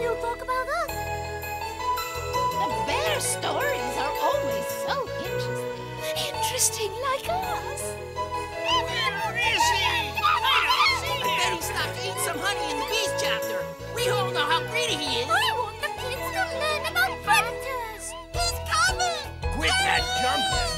You'll talk about us. The bear stories are always so interesting. Interesting like us. Where is he? I don't see him. I bet he stopped to eat some honey in the bees chapter. We all know how greedy he is. I want the kids to learn about predators. He's coming. Quit that jumping.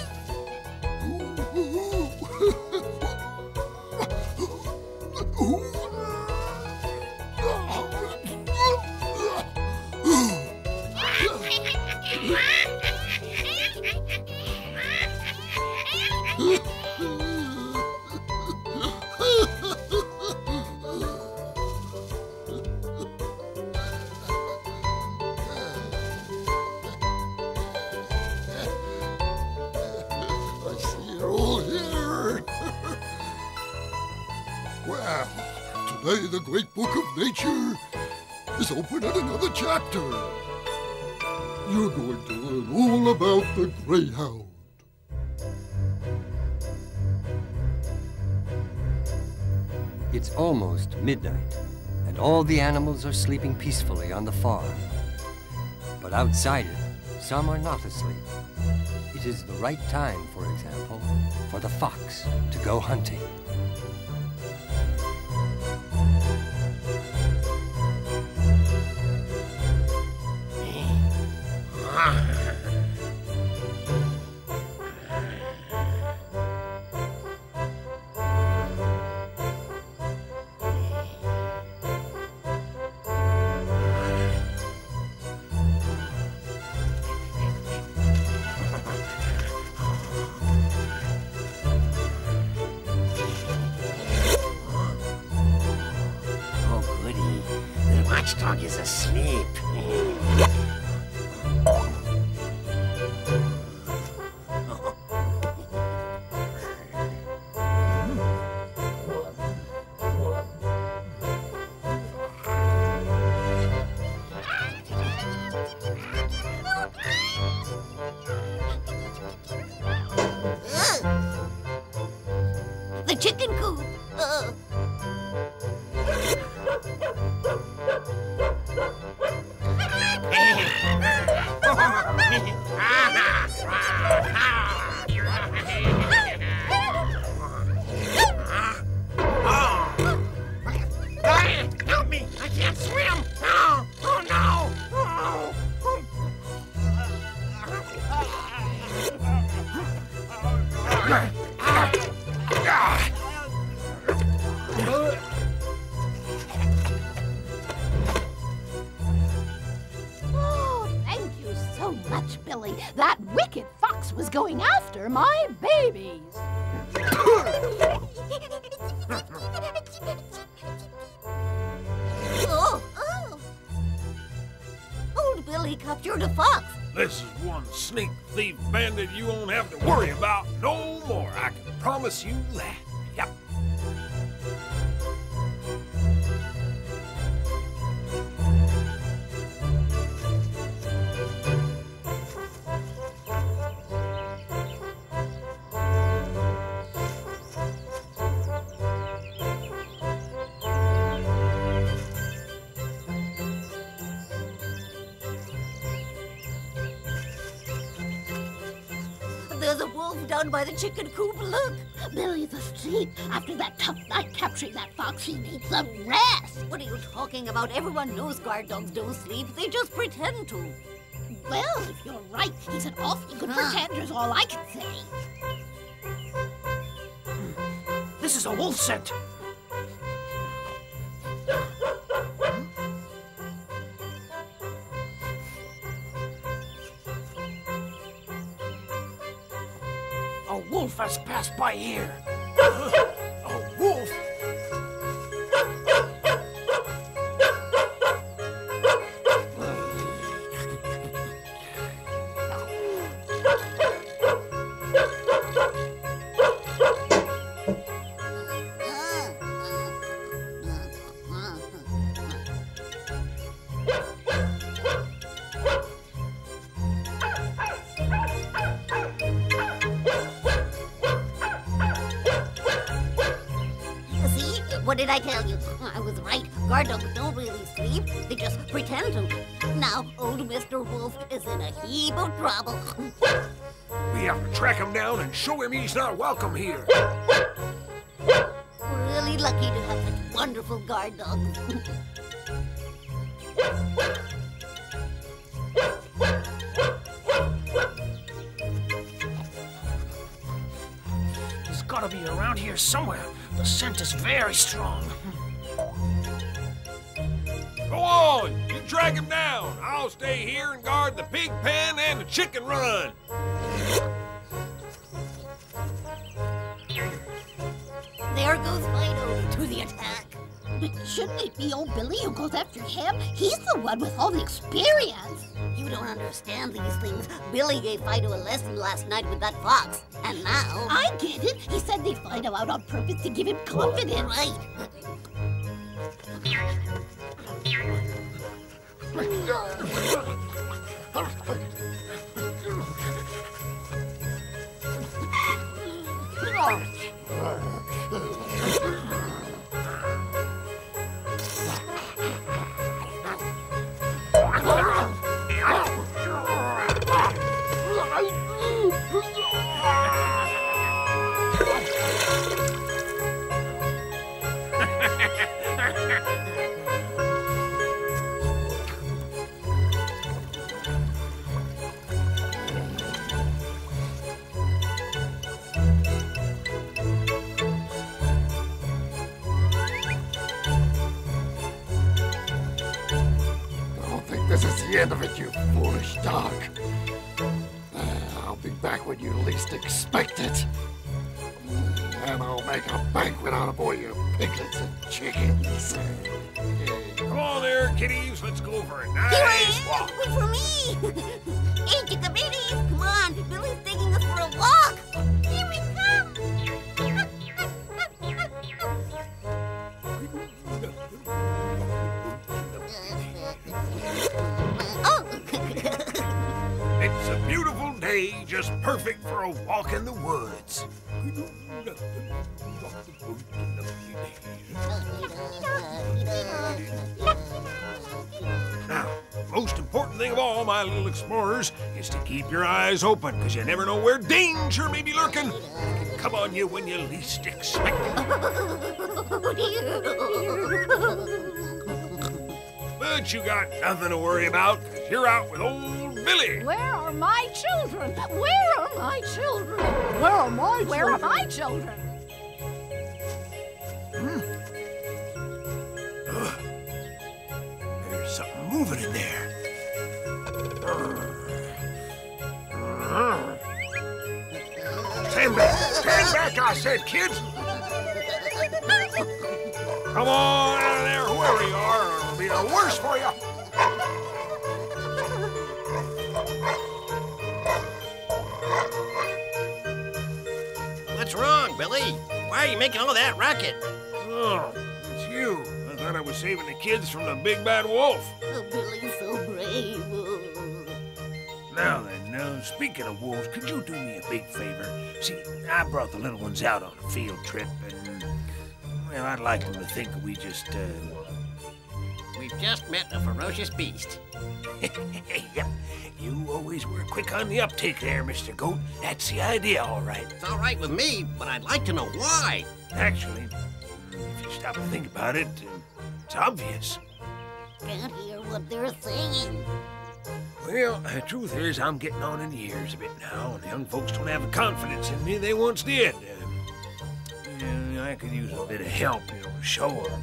Today, the great book of nature is open at another chapter. You're going to learn all about the greyhound. It's almost midnight, and all the animals are sleeping peacefully on the farm. But outside it, some are not asleep. It is the right time, for example, for the fox to go hunting. Watchdog is asleep. The chicken coop. That wicked fox was going after my babies. Oh. Old Billy captured a fox. This is one sneak thief bandit you won't have to worry about no more. I can promise you that. Yep. There's a wolf down by the chicken coop, look! Billy's asleep. After that tough night capturing that fox, he needs some rest. What are you talking about? Everyone knows guard dogs don't sleep. They just pretend to. Well, if you're right, he's an awfully good pretender is all I can say. This is a wolf scent. A wolf has passed by here. A wolf? What did I tell you? I was right. Guard dogs don't really sleep. They just pretend to. Now old Mr. Wolf is in a heap of trouble. We have to track him down and show him he's not welcome here. We're really lucky to have such wonderful guard dogs. He's got to be around here somewhere. The scent is very strong. Go on, you drag him down. I'll stay here and guard the pig pen and the chicken run. There goes Fido to the attack. But shouldn't it be old Billy who goes after him? He's the one with all the experience. You don't understand these things. Billy gave Fido a lesson last night with that fox, and now... I get it. He sent Fido out on purpose to give him confidence. Right. This is the end of it, you foolish dog. I'll be back when you least expect it. And I'll make a banquet out of all your piglets and chickens. Come on there, kitties. Let's go for a nice walk. Wait for me. Hey, chickabees, come on. Billy's taking us for a walk. Here we come. It's a beautiful day, just perfect for a walk in the woods. Now, the most important thing of all, my little explorers, is to keep your eyes open, because you never know where danger may be lurking. It can come on you when you least expect it. But you got nothing to worry about, because you're out with old Billy. Where are my children? Where are my children? Where are my children? Where are my children? There's something moving in there. Stand back. Stand back, I said, kids. Come on out of there, whoever you are. Be the worst for you. What's wrong, Billy? Why are you making all that racket? Oh, it's you. I thought I was saving the kids from the big bad wolf. Oh, Billy's so brave. Now then, now, speaking of wolves, could you do me a big favor? See, I brought the little ones out on a field trip, and, well, I'd like them to think we just, We've just met a ferocious beast. Yep. You always were quick on the uptake there, Mr. Goat. That's the idea, all right. It's all right with me, but I'd like to know why. Actually, if you stop and think about it, it's obvious. Can't hear what they're saying. Well, the truth is I'm getting on in years a bit now, and the young folks don't have the confidence in me they once did. And I could use a bit of help, you know, to show them.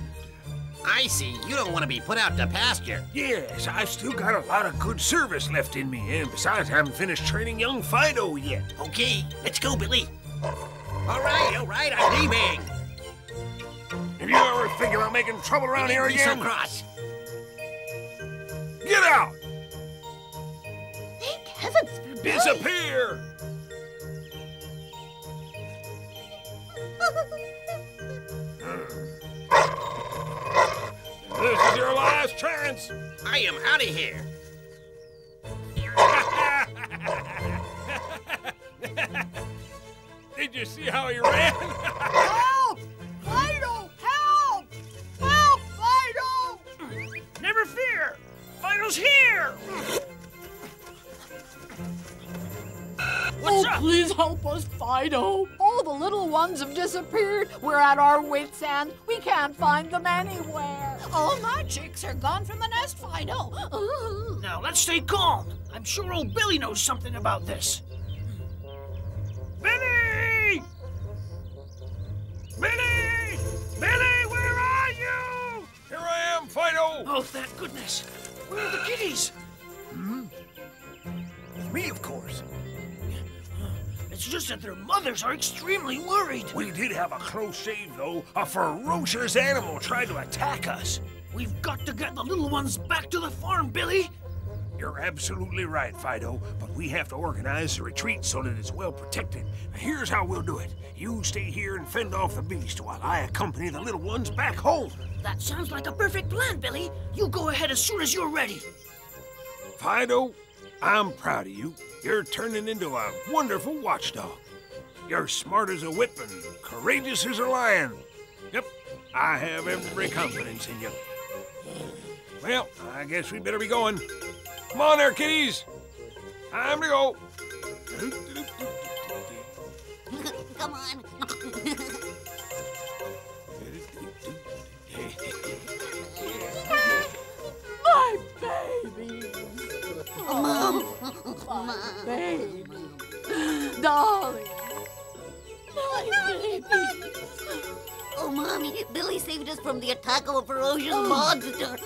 I see. You don't want to be put out to pasture. Yes, I've still got a lot of good service left in me, and besides, I haven't finished training young Fido yet. Okay, let's go, Billy. All right, I'm leaving. If you ever think about making trouble around here again... so cross. Get out! Thank heavens for Billy. Disappear! This is your last chance. I am out of here. Did you see how he ran? Help! Fido! Help! Help, Fido! Never fear. Greyhound's here! What's up? Please help us, Fido. All the little ones have disappeared. We're at our wits' end. We can't find them anywhere. All my chicks are gone from the nest, Fido. Ooh. Now, let's stay calm. I'm sure old Billy knows something about this. Billy! Billy! Billy, where are you? Here I am, Fido. Oh, thank goodness. Where are the kitties? Hmm? It's me, of course. It's just that their mothers are extremely worried. We did have a close shave, though. A ferocious animal tried to attack us. We've got to get the little ones back to the farm, Billy. You're absolutely right, Fido. But we have to organize the retreat so that it's well protected. Here's how we'll do it. You stay here and fend off the beast while I accompany the little ones back home. That sounds like a perfect plan, Billy. You go ahead as soon as you're ready. Fido, I'm proud of you. You're turning into a wonderful watchdog. You're smart as a whip and courageous as a lion. Yep, I have every confidence in you. Well, I guess we better be going. Come on there, kitties. Time to go. Come on. My baby. Oh. Mom. My baby, darling, my baby. Oh, Mommy, Billy saved us from the attack of a ferocious monster.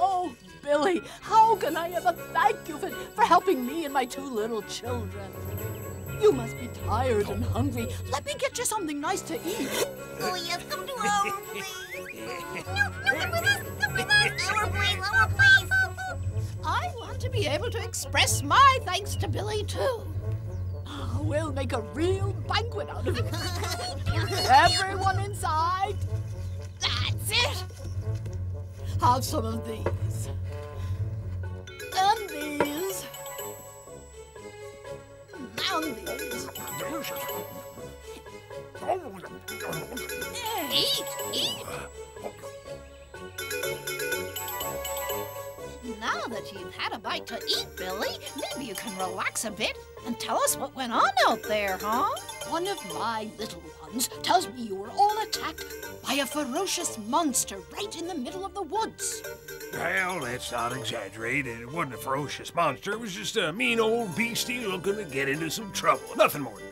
Oh, Billy, how can I ever thank you for helping me and my two little children? You must be tired and hungry. Let me get you something nice to eat. Oh, yes, come to our room, please. No, come with us, come with us. Our place. I want to be able to express my thanks to Billy, too. Oh, we'll make a real banquet out of it. Everyone inside. That's it. Have some of these. And these. And these. Delicious. Eat. Now that you've had a bite to eat, Billy, maybe you can relax a bit and tell us what went on out there, huh? One of my little ones tells me you were all attacked by a ferocious monster right in the middle of the woods. Well, let's not exaggerate. It wasn't a ferocious monster. It was just a mean old beastie looking to get into some trouble. Nothing more than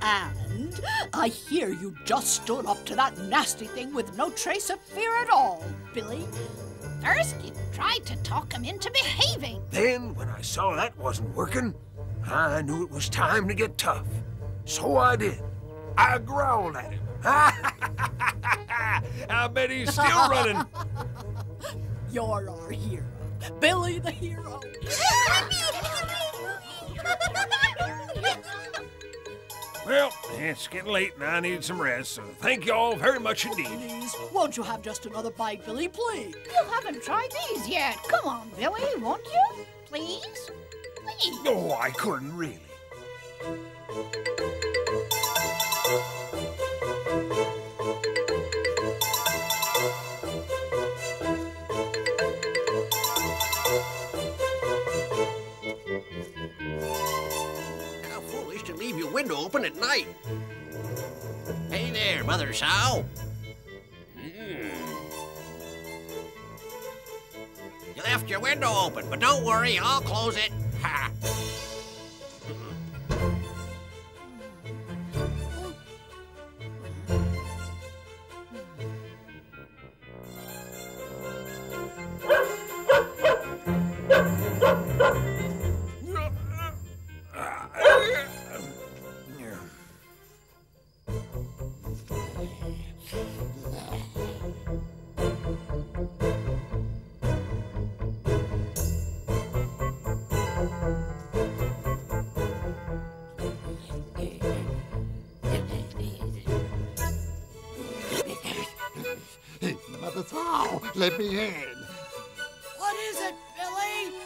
that. And I hear you just stood up to that nasty thing with no trace of fear at all, Billy. First, you tried to talk him into behaving. Then, when I saw that wasn't working, I knew it was time to get tough. So I did. I growled at him. I bet he's still running. You're our hero. Billy the hero. Well, it's getting late and I need some rest, so thank you all very much indeed. Please, won't you have just another bite, Billy, please? You haven't tried these yet. Come on, Billy, won't you? Please? Please. Oh, I couldn't really. Window open at night. Hey there, Mother Sow. You left your window open, but don't worry, I'll close it. Ha! Let me in. What is it, Billy?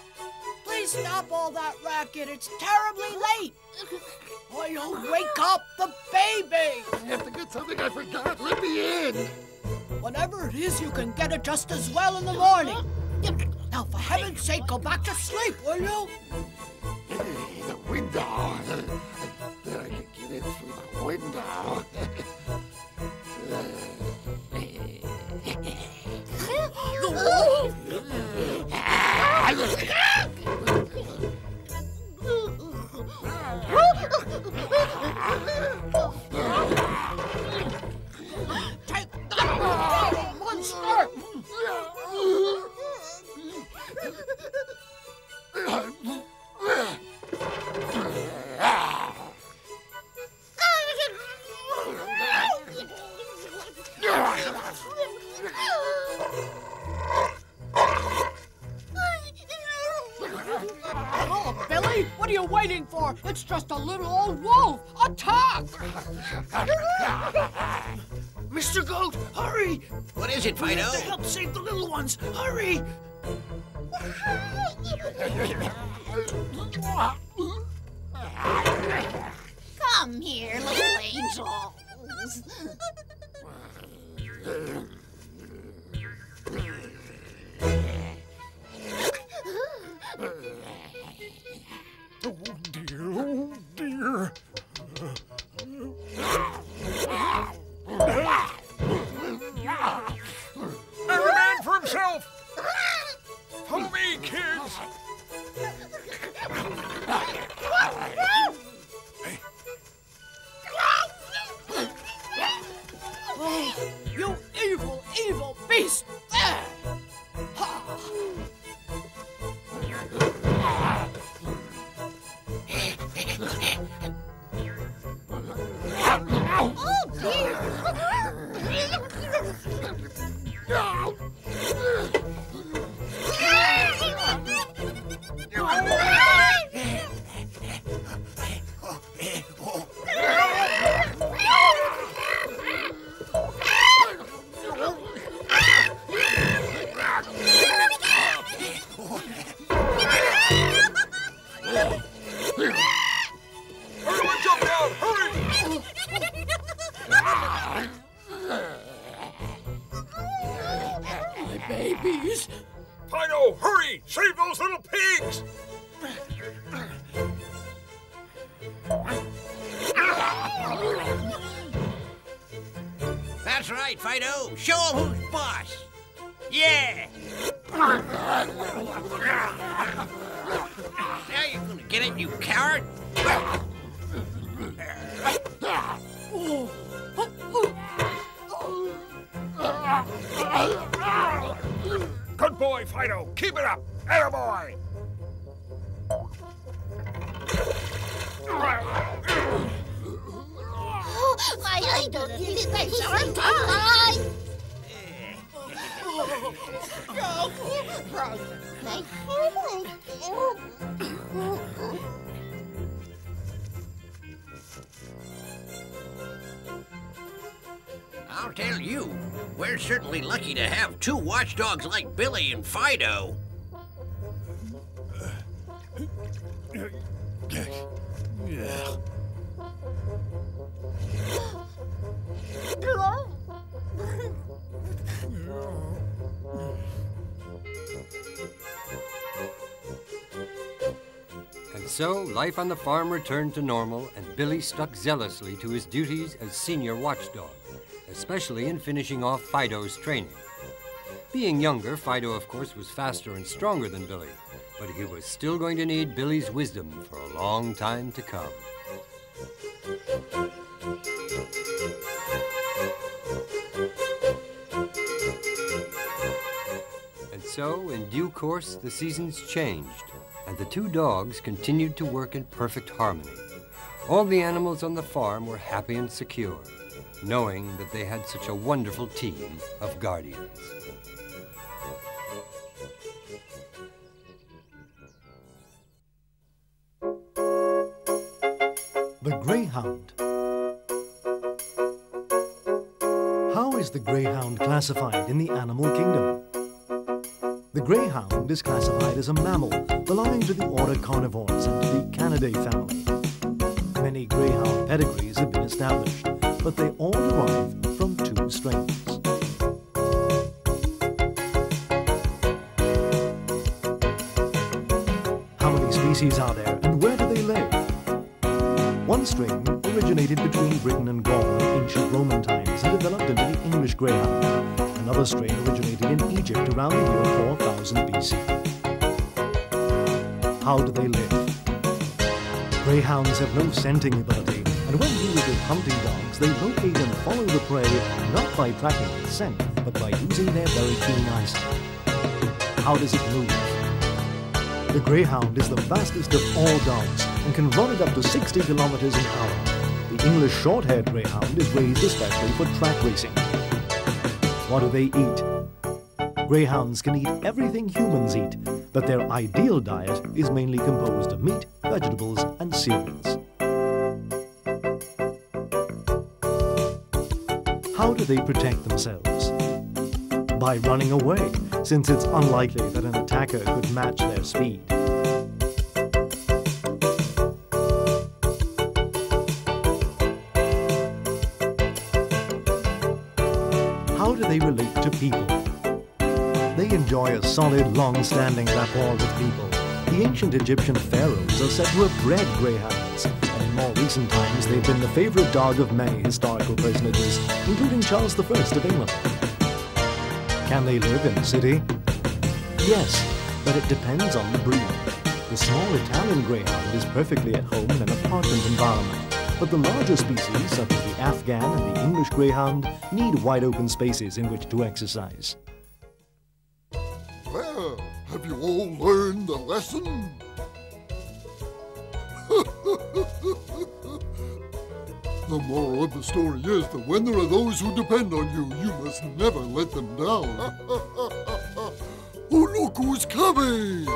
Please stop all that racket. It's terribly late. Why don't wake up the baby? I have to get something I forgot. Let me in. Whatever it is, you can get it just as well in the morning. Now, for heaven's sake, go back to sleep, will you? The window. I can get in through the window. Take that, monster! Oh, Billy, what are you waiting for? It's just a little old wolf. Attack! Mr. Goat, hurry! What is it, Fido? We have to help save the little ones. Hurry! Come here, little angels. Oh dear. Every man for himself. Follow me, kids. Hey. Oh, you evil, evil beast! There. Babies? Fido, hurry! Save those little pigs! That's right, Fido. Show them who's boss. Yeah! Now you're gonna get it, you coward! Good boy, Fido. Keep it up. Attaboy. My idol is my son. I'll tell you, we're certainly lucky to have two watchdogs like Billy and Fido. And so, life on the farm returned to normal, and Billy stuck zealously to his duties as senior watchdog, especially in finishing off Fido's training. Being younger, Fido, of course, was faster and stronger than Billy, but he was still going to need Billy's wisdom for a long time to come. And so, in due course, the seasons changed, and the two dogs continued to work in perfect harmony. All the animals on the farm were happy and secure, knowing that they had such a wonderful team of guardians. The Greyhound. How is the greyhound classified in the animal kingdom? The greyhound is classified as a mammal belonging to the order carnivores and to the Canidae family. Many greyhound pedigrees have been established, but they all derive from two strains. species are there, and where do they live? One strain originated between Britain and Gaul in ancient Roman times and developed into the English greyhound. Another strain originated in Egypt around the year 4000 BC. How do they live? Greyhounds have no scenting ability, and when used with hunting dogs, they locate and follow the prey not by tracking its scent, but by using their very keen eyesight. How does it move? The greyhound is the fastest of all dogs and can run it up to 60 kilometers an hour. The English short-haired greyhound is raised especially for track racing. What do they eat? Greyhounds can eat everything humans eat, but their ideal diet is mainly composed of meat, vegetables and cereals. How do they protect themselves? By running away, since it's unlikely that an attacker could match their speed. How do they relate to people? They enjoy a solid, long-standing rapport with people. The ancient Egyptian pharaohs are said to have bred greyhounds, and in more recent times they've been the favourite dog of many historical personages, including Charles I of England. Can they live in a city? Yes, but it depends on the breed. The small Italian greyhound is perfectly at home in an apartment environment, but the larger species, such as the Afghan and the English greyhound, need wide open spaces in which to exercise. Well, have you all learned the lesson? The moral of the story is that when there are those who depend on you, you must never let them down. Oh, look who's coming!